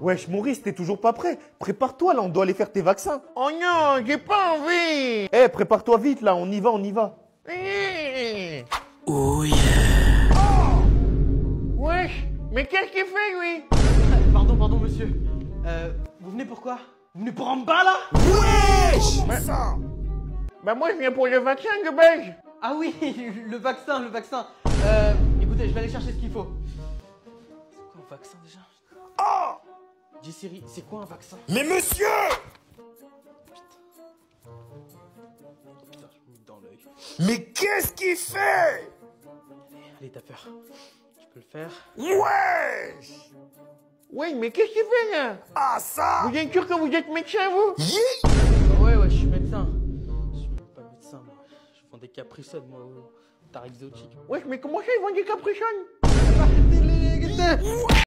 Wesh, Maurice, t'es toujours pas prêt? Prépare-toi, là, on doit aller faire tes vaccins. Oh non, j'ai pas envie. Eh, prépare-toi vite, là, on y va, on y va. Oh yeah. Oh wesh, mais qu'est-ce qu'il fait, lui? Pardon, monsieur. Vous venez pour quoi? Vous venez pour en bas, là? Wesh, bah moi, je viens pour le vaccin, de belge. Ah oui, le vaccin. Écoutez, je vais aller chercher ce qu'il faut. C'est quoi un vaccin, déjà? Oh! Dis Siri, c'est quoi un vaccin? Mais monsieur! Putain, je me mets dans l'œil. Mais qu'est-ce qu'il fait? Allez, t'as peur. Je peux le faire. Ouais! Ouais, mais qu'est-ce qu'il fait là? Ah, ça! Vous êtes sûr que vous êtes médecin, vous? Ouais, je suis médecin. Je suis même pas médecin, moi. Je vends des caprichonnes, moi, au tarif exotique. Ouais, mais comment ça, ils vendent des caprichonnes? Arrêtez les gars!